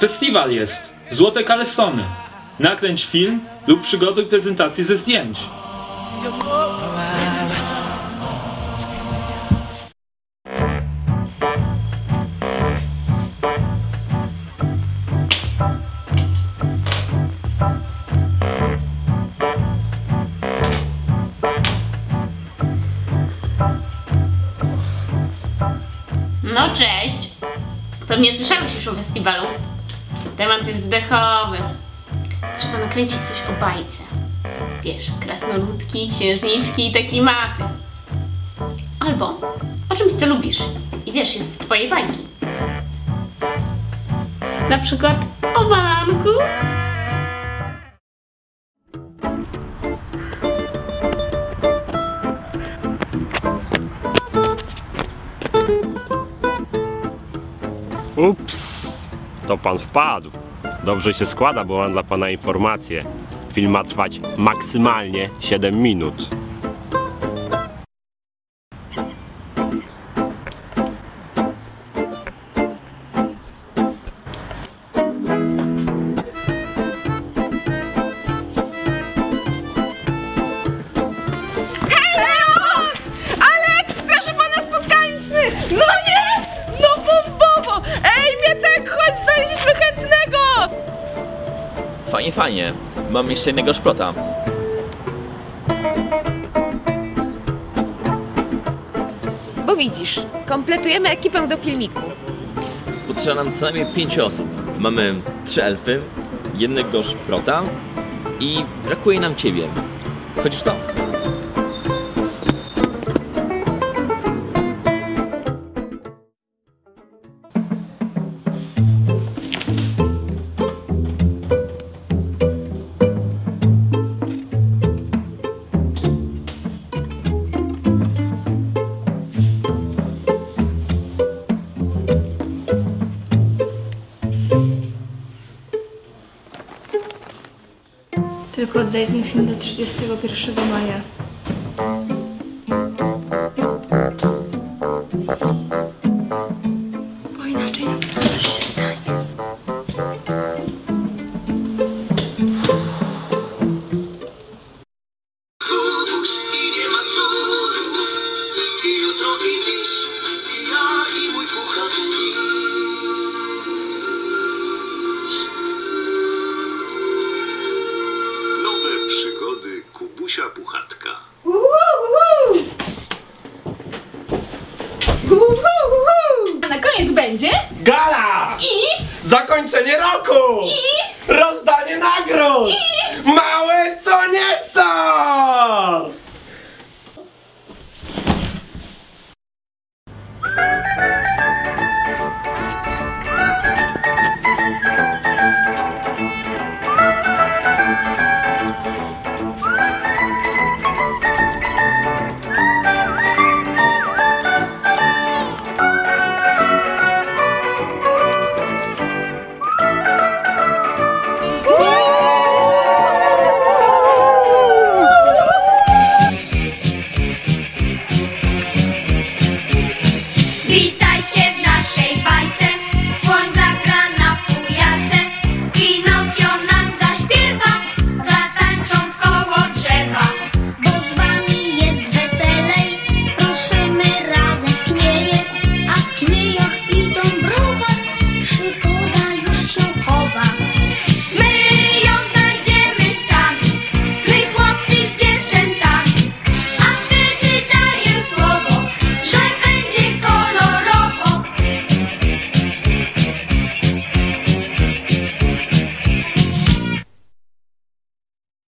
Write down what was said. Festiwal jest Złote Kalesony. Nakręć film lub przygotuj prezentację ze zdjęć. No cześć! Pewnie słyszałeś już o festiwalu. Temat jest wdechowy. Trzeba nakręcić coś o bajce. Wiesz, krasnoludki, księżniczki i te klimaty. Albo o czymś, co lubisz i wiesz, jest z twojej bajki. Na przykład o bananku. Ups, to pan wpadł. Dobrze się składa, bo mam dla pana informację. Film ma trwać maksymalnie 7 minut. Fajnie, fajnie. Mam jeszcze jednego szprota. Bo widzisz, kompletujemy ekipę do filmiku. Potrzeba nam co najmniej 5 osób. Mamy 3 elfy, jednego szprota i brakuje nam ciebie. Chodzisz to? Tylko oddaj mi film do 31 maja. Bo inaczej na pewno coś się stanie. Kupusz i nie ma cudów. I jutro i dziś. I ja i mój kucharz. Puchatka. A na koniec będzie gala i zakończenie roku i rozdanie nagród i małe co nieco.